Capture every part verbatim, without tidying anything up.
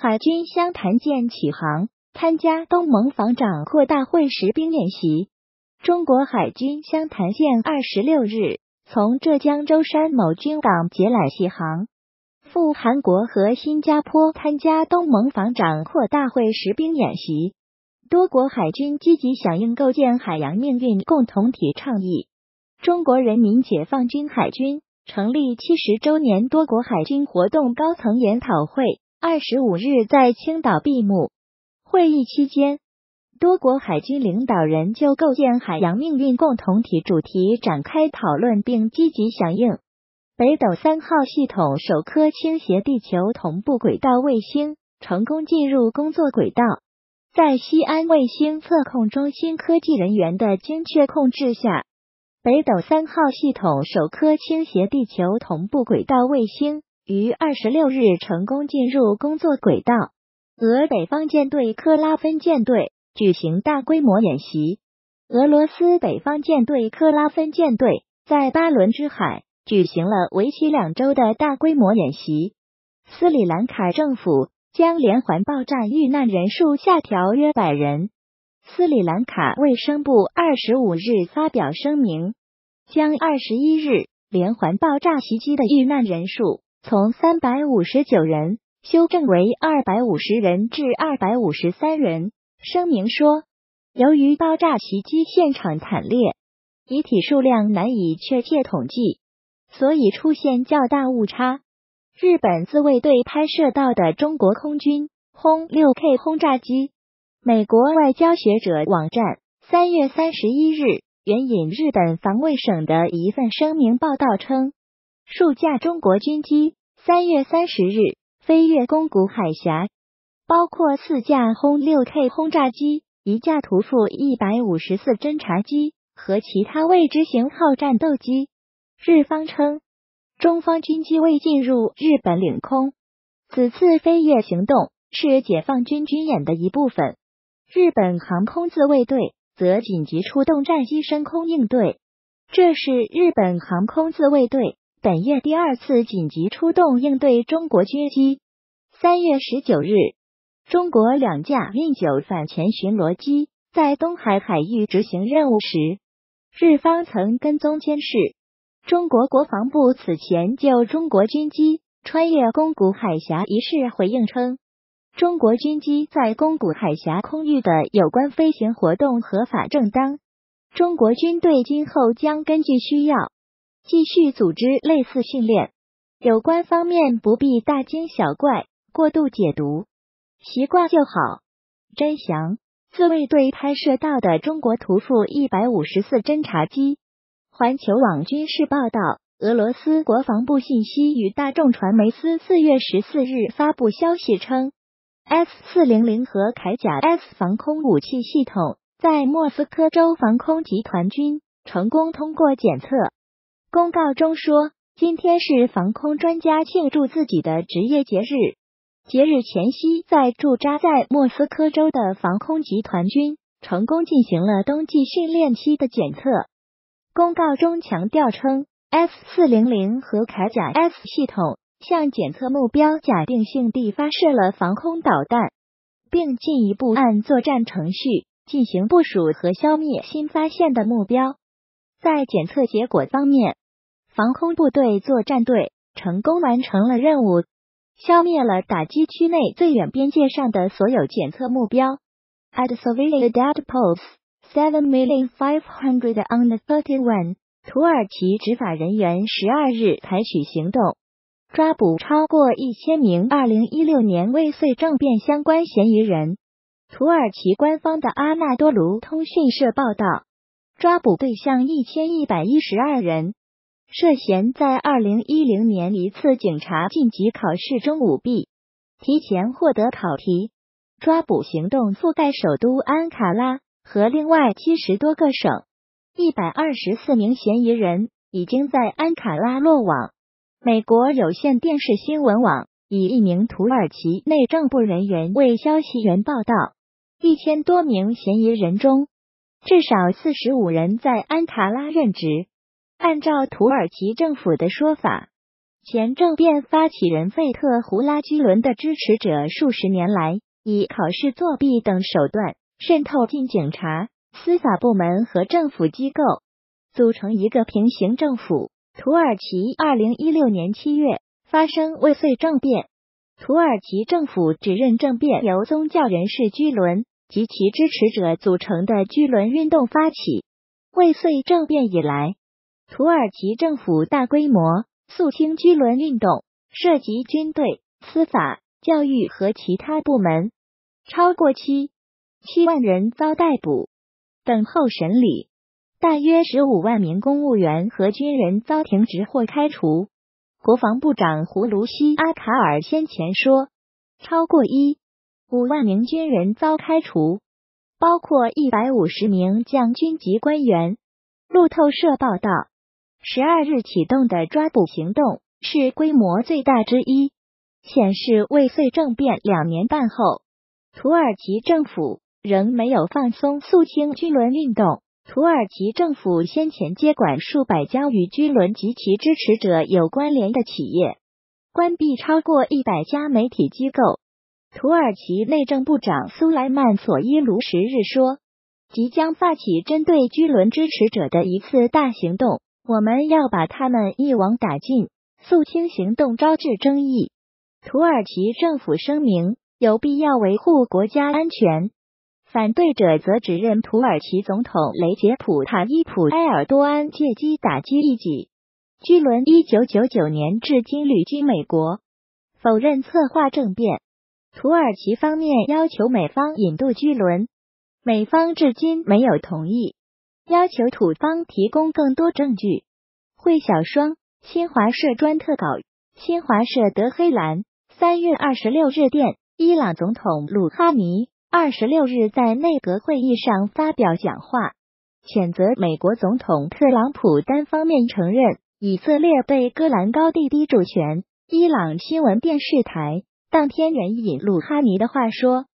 海军湘潭舰启航，参加东盟防长扩大会实兵演习。中国海军湘潭舰二十六日从浙江舟山某军港解缆启航，赴韩国和新加坡参加东盟防长扩大会实兵演习。多国海军积极响应构建海洋命运共同体倡议。中国人民解放军海军成立七十周年多国海军活动高层研讨会二十五日在青岛闭幕。会议期间，多国海军领导人就构建海洋命运共同体主题展开讨论并积极响应。北斗三号系统首颗倾斜地球同步轨道卫星成功进入工作轨道。在西安卫星测控中心科技人员的精确控制下，北斗三号系统首颗倾斜地球同步轨道卫星于二十六日成功进入工作轨道。俄北方舰队克拉芬舰队举行大规模演习。俄罗斯北方舰队克拉芬舰队在巴伦支海举行了为期两周的大规模演习。斯里兰卡政府将连环爆炸遇难人数下调约百人。斯里兰卡卫生部二十五日发表声明，将二十一日连环爆炸袭击的遇难人数从三百五十九人修正为二百五十人至二百五十三人。声明说，由于爆炸袭击现场惨烈，遗体数量难以确切统计，所以出现较大误差。日本自卫队拍摄到的中国空军轰 六 K 轰炸机。美国外交学者网站三月三十一日援引日本防卫省的一份声明报道称，数架中国军机三月三十日飞越宫古海峡，包括四架轰 六 K 轰炸机，一架图负一百五十四侦察机和其他未知型号战斗机。日方称，中方军机未进入日本领空。此次飞越行动是解放军军演的一部分。日本航空自卫队则紧急出动战机升空应对。这是日本航空自卫队本月第二次紧急出动应对中国军机。三月十九日。中国两架运九反潜巡逻机在东海海域执行任务时，日方曾跟踪监视。中国国防部此前就中国军机穿越宫古海峡一事回应称，中国军机在宫古海峡空域的有关飞行活动合法正当。中国军队今后将根据需要继续组织类似训练，有关方面不必大惊小怪、过度解读。习惯就好。真详，自卫队拍摄到的中国图负一百五十四侦察机。环球网军事报道，俄罗斯国防部信息与大众传媒司四月十四日发布消息称， S 四百 和铠甲 S 防空武器系统在莫斯科州防空集团军成功通过检测。公告中说，今天是防空专家庆祝自己的职业节日。节日前夕，在驻扎在莫斯科州的防空集团军成功进行了冬季训练期的检测。公告中强调称， S 四百 和铠甲 S 系统向检测目标假定性地发射了防空导弹，并进一步按作战程序进行部署和消灭新发现的目标。在检测结果方面，防空部队作战队成功完成了任务，消灭了打击区内最远边界上的所有检测目标。At civilian outposts, seven thousand five hundred on the thirty-first, 土耳其执法人员十二日采取行动，抓捕超过一千名二零一六年未遂政变相关嫌疑人。土耳其官方的阿纳多卢通讯社报道，抓捕对象一千一百一十二人。涉嫌在二零一零年一次警察晋级考试中舞弊，提前获得考题。抓捕行动覆盖首都安卡拉和另外七十多个省。一百二十四名嫌疑人已经在安卡拉落网。美国有线电视新闻网以一名土耳其内政部人员为消息源报道，一千多名嫌疑人中，至少四十五人在安卡拉任职。按照土耳其政府的说法，前政变发起人费特胡拉居伦的支持者数十年来以考试作弊等手段渗透进警察、司法部门和政府机构，组成一个平行政府。土耳其二零一六年七月发生未遂政变，土耳其政府指认政变由宗教人士居伦及其支持者组成的居伦运动发起。未遂政变以来，土耳其政府大规模肃清居伦运动，涉及军队、司法、教育和其他部门，超过七七万人遭逮捕，等候审理；大约十五万名公务员和军人遭停职或开除。国防部长胡卢西阿卡尔先前说，超过一五万名军人遭开除，包括一百五十名将军级官员。路透社报道，十二日启动的抓捕行动是规模最大之一，显示未遂政变两年半后，土耳其政府仍没有放松肃清居伦运动。土耳其政府先前接管数百家与居伦及其支持者有关联的企业，关闭超过一百家媒体机构。土耳其内政部长苏莱曼·索伊卢十日说，即将发起针对居伦支持者的一次大行动，我们要把他们一网打尽，肃清行动招致争议。土耳其政府声明，有必要维护国家安全。反对者则指认土耳其总统雷杰普·塔伊普·埃尔多安借机打击异己。居伦一九九九年至今旅居美国，否认策划政变。土耳其方面要求美方引渡居伦，美方至今没有同意，要求土方提供更多证据。惠小双，新华社专特稿，新华社德黑兰三月二十六日电，伊朗总统鲁哈尼二十六日在内阁会议上发表讲话，谴责美国总统特朗普单方面承认以色列对戈兰高地低主权。伊朗新闻电视台当天援引鲁哈尼的话说，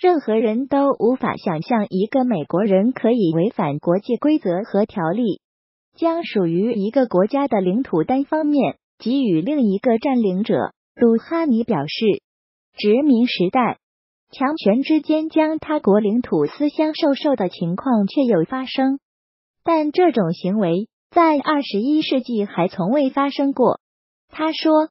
任何人都无法想象一个美国人可以违反国际规则和条例，将属于一个国家的领土单方面给予另一个占领者。鲁哈尼表示，殖民时代强权之间将他国领土私相授受的情况确有发生，但这种行为在二十一世纪还从未发生过。他说，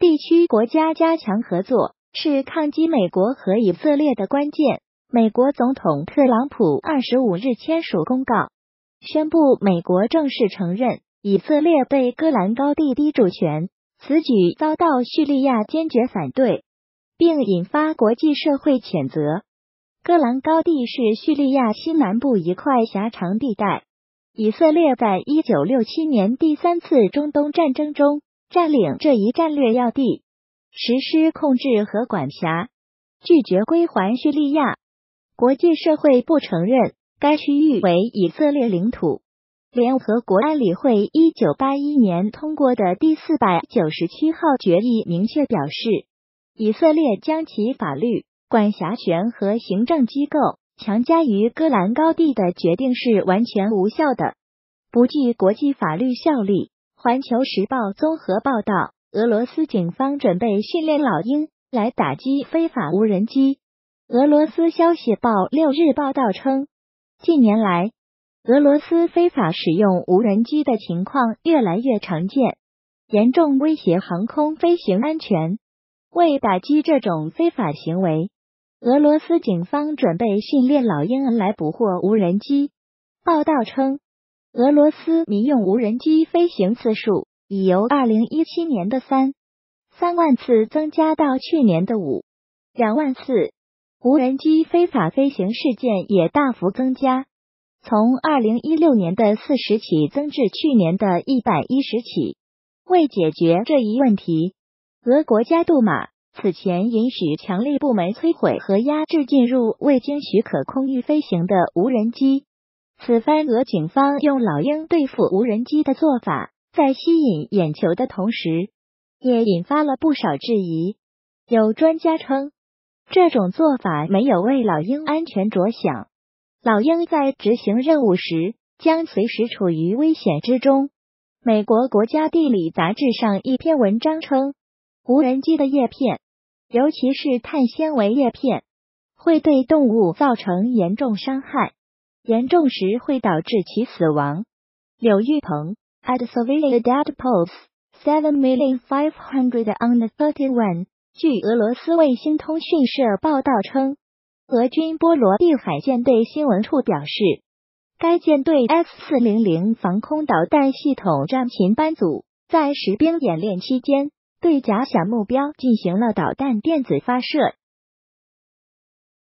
地区国家加强合作是抗击美国和以色列的关键。美国总统特朗普二十五日签署公告，宣布美国正式承认以色列对戈兰高地低主权，此举遭到叙利亚坚决反对，并引发国际社会谴责。戈兰高地是叙利亚西南部一块狭长地带，以色列在一九六七年第三次中东战争中占领这一战略要地，实施控制和管辖，拒绝归还叙利亚。国际社会不承认该区域为以色列领土。联合国安理会一九八一年通过的第四百九十七号决议明确表示，以色列将其法律、管辖权和行政机构强加于戈兰高地的决定是完全无效的，不具国际法律效力。环球时报综合报道，俄罗斯警方准备训练老鹰来打击非法无人机。俄罗斯消息报六日报道称，近年来，俄罗斯非法使用无人机的情况越来越常见，严重威胁航空飞行安全。为打击这种非法行为，俄罗斯警方准备训练老鹰来捕获无人机。报道称，俄罗斯民用无人机飞行次数已由二零一七年的三点三万次增加到去年的五点两万次，无人机非法飞行事件也大幅增加，从二零一六年的四十起增至去年的一百一十起。为解决这一问题，俄国家杜马此前允许强力部门摧毁和压制进入未经许可空域飞行的无人机。此番俄警方用老鹰对付无人机的做法，在吸引眼球的同时，也引发了不少质疑。有专家称，这种做法没有为老鹰安全着想，老鹰在执行任务时将随时处于危险之中。美国国家地理杂志上一篇文章称，无人机的叶片，尤其是碳纤维叶片，会对动物造成严重伤害，严重时会导致其死亡。柳玉鹏 at Surveillance Data Posts seven million five hundred thirty-one 据俄罗斯卫星通讯社报道称，俄军波罗的海舰队新闻处表示，该舰队 S 四百 防空导弹系统战勤班组在实兵演练期间，对假想目标进行了导弹电子发射。